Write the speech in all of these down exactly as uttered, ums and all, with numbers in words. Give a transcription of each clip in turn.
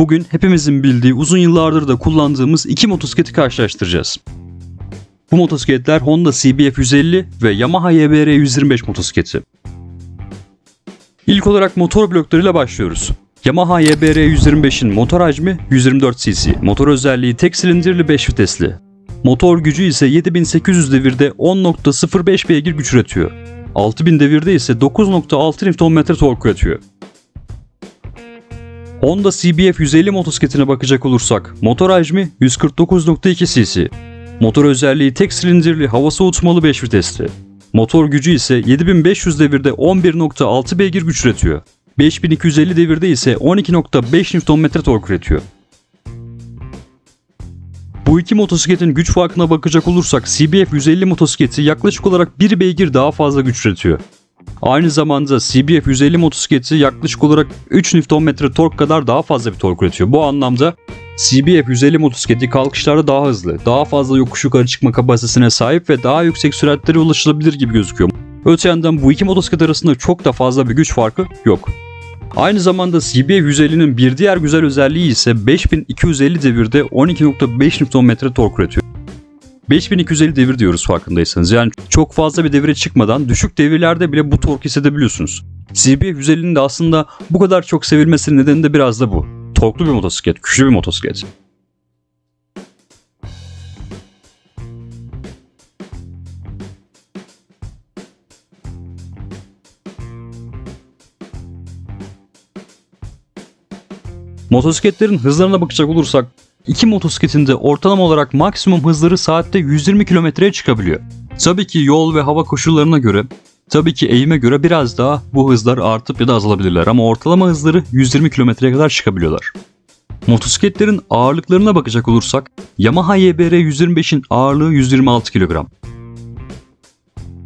Bugün hepimizin bildiği, uzun yıllardır da kullandığımız iki motosikleti karşılaştıracağız. Bu motosikletler Honda C B F yüz elli ve Yamaha Y B R yüz yirmi beş motosikleti. İlk olarak motor bloklarıyla başlıyoruz. Yamaha Y B R yüz yirmi beş'in motor hacmi yüz yirmi dört cc, motor özelliği tek silindirli beş vitesli. Motor gücü ise yedi bin sekiz yüz devirde on nokta sıfır beş beygir güç üretiyor. altı bin devirde ise dokuz nokta altı Nm tork üretiyor. Honda C B F yüz elli motosikletine bakacak olursak, motor hacmi yüz kırk dokuz nokta iki cc. Motor özelliği tek silindirli hava soğutmalı beş vitesli. Motor gücü ise yedi bin beş yüz devirde on bir nokta altı beygir güç üretiyor. beş bin iki yüz elli devirde ise on iki nokta beş Nm tork üretiyor. Bu iki motosikletin güç farkına bakacak olursak, C B F yüz elli motosikleti yaklaşık olarak bir beygir daha fazla güç üretiyor. Aynı zamanda C B F yüz elli motosikleti yaklaşık olarak üç Nm tork kadar daha fazla bir tork üretiyor. Bu anlamda C B F yüz elli motosikleti kalkışlarda daha hızlı, daha fazla yokuş yukarı çıkma kapasitesine sahip ve daha yüksek süratlere ulaşılabilir gibi gözüküyor. Öte yandan bu iki motosiklet arasında çok da fazla bir güç farkı yok. Aynı zamanda C B F yüz elli'nin bir diğer güzel özelliği ise beş bin iki yüz elli devirde on iki nokta beş Nm tork üretiyor. beş bin iki yüz elli devir diyoruz farkındaysanız. Yani çok fazla bir devire çıkmadan düşük devirlerde bile bu tork hissedebiliyorsunuz. C B F yüz elli'nin de aslında bu kadar çok sevilmesinin nedeni de biraz da bu. Torklu bir motosiklet, güçlü bir motosiklet. Motosikletlerin hızlarına bakacak olursak, iki motosikletin de ortalama olarak maksimum hızları saatte yüz yirmi kilometreye çıkabiliyor. Tabii ki yol ve hava koşullarına göre, tabii ki eğime göre biraz daha bu hızlar artıp ya da azalabilirler ama ortalama hızları yüz yirmi kilometreye kadar çıkabiliyorlar. Motosikletlerin ağırlıklarına bakacak olursak, Yamaha Y B R yüz yirmi beş'in ağırlığı yüz yirmi altı kilogram.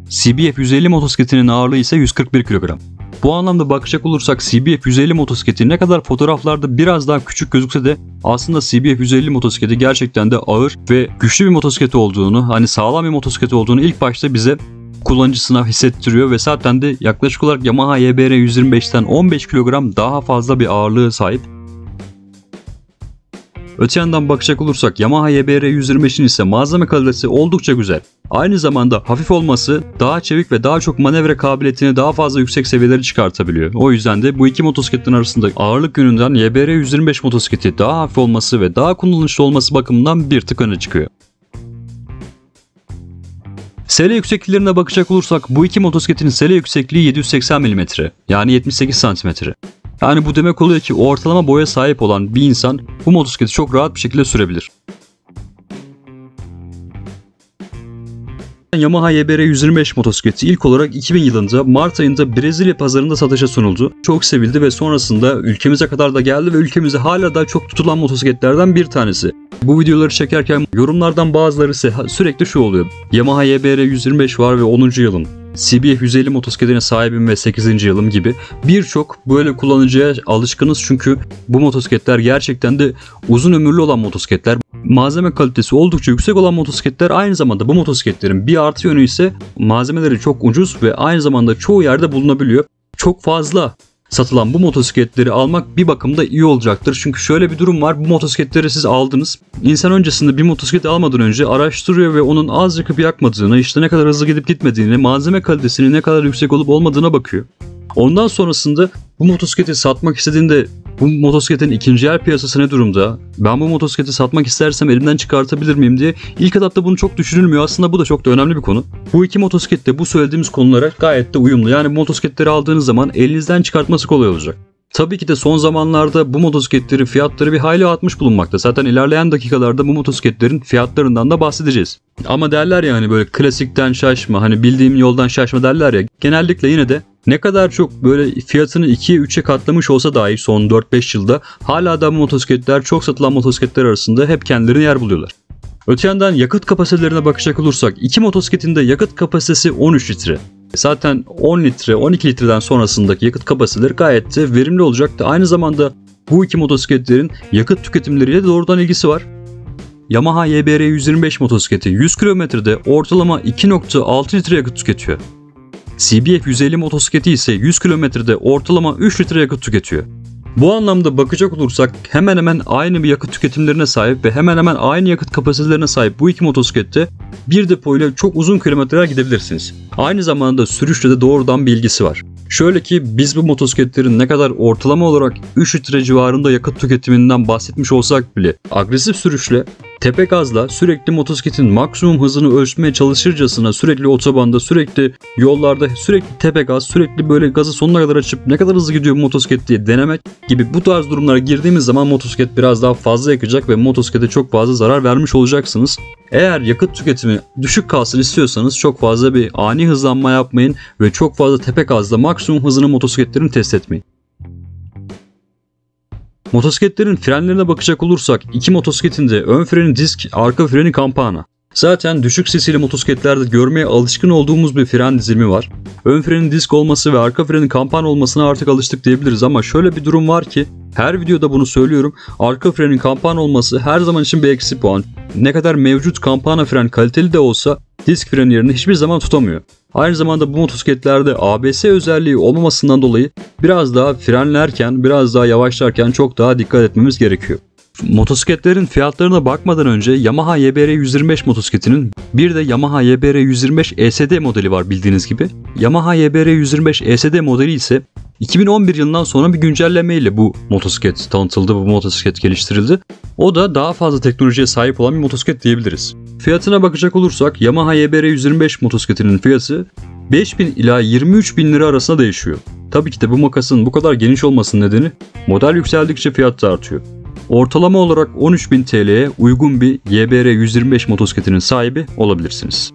C B F yüz elli motosikletinin ağırlığı ise yüz kırk bir kilogram. Bu anlamda bakacak olursak C B F yüz elli motosikleti ne kadar fotoğraflarda biraz daha küçük gözükse de aslında C B F yüz elli motosikleti gerçekten de ağır ve güçlü bir motosiklet olduğunu, hani sağlam bir motosiklet olduğunu ilk başta bize kullanıcısına hissettiriyor ve zaten de yaklaşık olarak Yamaha Y B R yüz yirmi beş'ten on beş kilogram daha fazla bir ağırlığı sahip. Öte yandan bakacak olursak Yamaha Y B R yüz yirmi beş'in ise malzeme kalitesi oldukça güzel. Aynı zamanda hafif olması daha çevik ve daha çok manevra kabiliyetini daha fazla yüksek seviyelere çıkartabiliyor. O yüzden de bu iki motosikletin arasında ağırlık yönünden Y B R yüz yirmi beş motosikleti daha hafif olması ve daha kullanışlı olması bakımından bir tık öne çıkıyor. Sele yüksekliklerine bakacak olursak bu iki motosikletin sele yüksekliği yedi yüz seksen milimetre yani yetmiş sekiz santimetre. Yani bu demek oluyor ki ortalama boya sahip olan bir insan bu motosikleti çok rahat bir şekilde sürebilir. Yamaha Y B R yüz yirmi beş motosikleti ilk olarak iki bin yılında Mart ayında Brezilya pazarında satışa sunuldu. Çok sevildi ve sonrasında ülkemize kadar da geldi ve ülkemize hala daha çok tutulan motosikletlerden bir tanesi. Bu videoları çekerken yorumlardan bazıları ise sürekli şu oluyor. Yamaha Y B R yüz yirmi beş var ve onuncu yılın. C B F yüz elli motosikletine sahibim ve sekizinci yılım gibi birçok böyle kullanıcıya alışkınız çünkü bu motosikletler gerçekten de uzun ömürlü olan motosikletler. Malzeme kalitesi oldukça yüksek olan motosikletler aynı zamanda bu motosikletlerin bir artı yönü ise malzemeleri çok ucuz ve aynı zamanda çoğu yerde bulunabiliyor. Çok fazla satılan bu motosikletleri almak bir bakımda iyi olacaktır. Çünkü şöyle bir durum var. Bu motosikletleri siz aldınız. İnsan öncesinde bir motosiklet almadan önce araştırıyor ve onun az yakıp yakmadığını, işte ne kadar hızlı gidip gitmediğini, malzeme kalitesinin ne kadar yüksek olup olmadığına bakıyor. Ondan sonrasında bu motosikleti satmak istediğinde bu motosikletin ikinci el piyasası ne durumda? Ben bu motosikleti satmak istersem elimden çıkartabilir miyim diye ilk etapta bunu çok düşünülmüyor. Aslında bu da çok da önemli bir konu. Bu iki motosiklet de bu söylediğimiz konulara gayet de uyumlu. Yani motosikletleri aldığınız zaman elinizden çıkartması kolay olacak. Tabii ki de son zamanlarda bu motosikletlerin fiyatları bir hayli artmış bulunmakta. Zaten ilerleyen dakikalarda bu motosikletlerin fiyatlarından da bahsedeceğiz. Ama derler ya hani böyle klasikten şaşma, hani bildiğim yoldan şaşma derler ya. Genellikle yine de ne kadar çok böyle fiyatını ikiye üçe katlamış olsa dahi son dört beş yılda hala da bu motosikletler çok satılan motosikletler arasında hep kendilerine yer buluyorlar. Öte yandan yakıt kapasitelerine bakacak olursak iki motosikletin de yakıt kapasitesi on üç litre. Zaten on litre, on iki litreden sonrasındaki yakıt kapasiteleri gayet de verimli olacaktı. Aynı zamanda bu iki motosikletlerin yakıt tüketimleriyle doğrudan ilgisi var. Yamaha Y B R yüz yirmi beş motosikleti yüz kilometrede ortalama iki nokta altı litre yakıt tüketiyor. C B F yüz elli motosikleti ise yüz kilometrede ortalama üç litre yakıt tüketiyor. Bu anlamda bakacak olursak hemen hemen aynı bir yakıt tüketimlerine sahip ve hemen hemen aynı yakıt kapasitelerine sahip bu iki motosiklette bir depoyla çok uzun kilometreler gidebilirsiniz. Aynı zamanda sürüşle de doğrudan bir ilgisi var. Şöyle ki biz bu motosikletlerin ne kadar ortalama olarak üç litre civarında yakıt tüketiminden bahsetmiş olsak bile agresif sürüşle tepe gazla sürekli motosikletin maksimum hızını ölçmeye çalışırcasına sürekli otobanda, sürekli yollarda, sürekli tepe gaz, sürekli böyle gazı sonuna kadar açıp ne kadar hızlı gidiyor motosiklet diye denemek gibi bu tarz durumlara girdiğimiz zaman motosiklet biraz daha fazla yakacak ve motosiklete çok fazla zarar vermiş olacaksınız. Eğer yakıt tüketimi düşük kalsın istiyorsanız çok fazla bir ani hızlanma yapmayın ve çok fazla tepe gazla maksimum hızını motosikletlerin test etmeyin. Motosikletlerin frenlerine bakacak olursak iki motosikletin de ön freni disk, arka freni kampana. Zaten düşük sesli motosikletlerde görmeye alışkın olduğumuz bir fren dizilimi var. Ön frenin disk olması ve arka frenin kampana olmasına artık alıştık diyebiliriz ama şöyle bir durum var ki her videoda bunu söylüyorum. Arka frenin kampana olması her zaman için bir eksi puan. Ne kadar mevcut kampana fren kaliteli de olsa disk freni yerine hiçbir zaman tutamıyor. Aynı zamanda bu motosikletlerde A B S özelliği olmamasından dolayı biraz daha frenlerken, biraz daha yavaşlarken çok daha dikkat etmemiz gerekiyor. Motosikletlerin fiyatlarına bakmadan önce Yamaha Y B R yüz yirmi beş motosikletinin bir de Yamaha Y B R yüz yirmi beş E S D modeli var bildiğiniz gibi. Yamaha Y B R yüz yirmi beş E S D modeli ise iki bin on bir yılından sonra bir güncelleme ile bu motosiklet tanıtıldı, bu motosiklet geliştirildi. O da daha fazla teknolojiye sahip olan bir motosiklet diyebiliriz. Fiyatına bakacak olursak Yamaha Y B R yüz yirmi beş motosikletinin fiyatı beş bin ila yirmi üç bin lira arasında değişiyor. Tabii ki de bu makasın bu kadar geniş olmasının nedeni model yükseldikçe fiyat da artıyor. Ortalama olarak on üç bin T L'ye uygun bir Y B R yüz yirmi beş motosikletinin sahibi olabilirsiniz.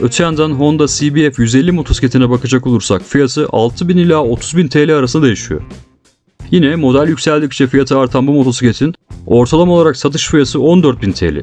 Öte yandan Honda C B F yüz elli motosikletine bakacak olursak fiyatı altı bin ila otuz bin T L arasında değişiyor. Yine model yükseldikçe fiyatı artan bu motosikletin ortalama olarak satış fiyatı on dört bin T L.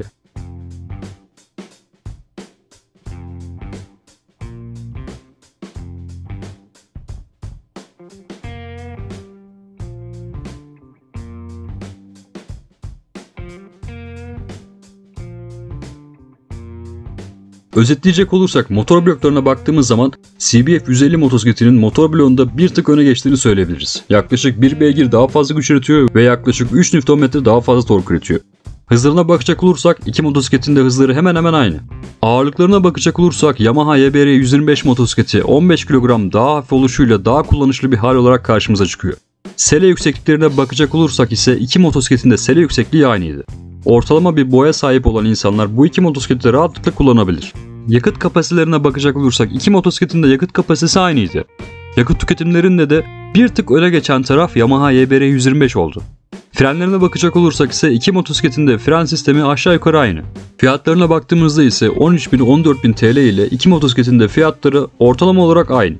Özetleyecek olursak motor bloklarına baktığımız zaman C B F yüz elli motosikletinin motor bloğunda bir tık öne geçtiğini söyleyebiliriz. Yaklaşık bir beygir daha fazla güç üretiyor ve yaklaşık üç newton metre daha fazla tork üretiyor. Hızlarına bakacak olursak iki motosikletin de hızları hemen hemen aynı. Ağırlıklarına bakacak olursak Yamaha Y B R yüz yirmi beş motosikleti on beş kilogram daha hafif oluşuyla daha kullanışlı bir hal olarak karşımıza çıkıyor. Sele yüksekliklerine bakacak olursak ise iki motosikletin de sele yüksekliği aynıydı. Ortalama bir boya sahip olan insanlar bu iki motosikleti rahatlıkla kullanabilir. Yakıt kapasitelerine bakacak olursak iki motosikletin de yakıt kapasitesi aynıydı. Yakıt tüketimlerinde de bir tık öne geçen taraf Yamaha Y B R yüz yirmi beş oldu. Frenlerine bakacak olursak ise iki motosikletin de fren sistemi aşağı yukarı aynı. Fiyatlarına baktığımızda ise on üç bin on dört bin T L ile iki motosikletin de fiyatları ortalama olarak aynı.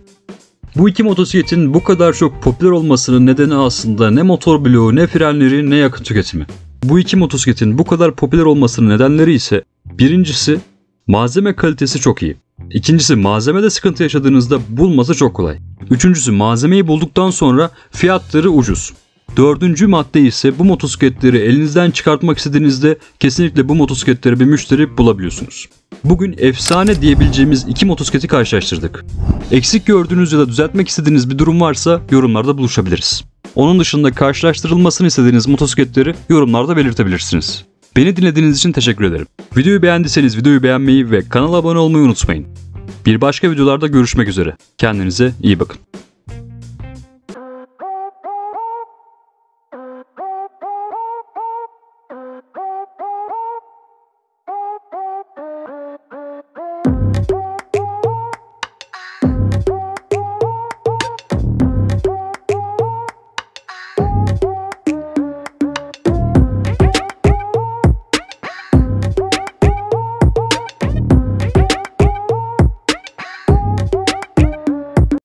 Bu iki motosikletin bu kadar çok popüler olmasının nedeni aslında ne motor bloğu, ne frenleri, ne yakıt tüketimi. Bu iki motosikletin bu kadar popüler olmasının nedenleri ise birincisi malzeme kalitesi çok iyi. İkincisi malzemede sıkıntı yaşadığınızda bulması çok kolay. Üçüncüsü malzemeyi bulduktan sonra fiyatları ucuz. Dördüncü madde ise bu motosikletleri elinizden çıkartmak istediğinizde kesinlikle bu motosikletlere bir müşteri bulabiliyorsunuz. Bugün efsane diyebileceğimiz iki motosikleti karşılaştırdık. Eksik gördüğünüz ya da düzeltmek istediğiniz bir durum varsa yorumlarda buluşabiliriz. Onun dışında karşılaştırılmasını istediğiniz motosikletleri yorumlarda belirtebilirsiniz. Beni dinlediğiniz için teşekkür ederim. Videoyu beğendiyseniz videoyu beğenmeyi ve kanala abone olmayı unutmayın. Bir başka videolarda görüşmek üzere. Kendinize iyi bakın.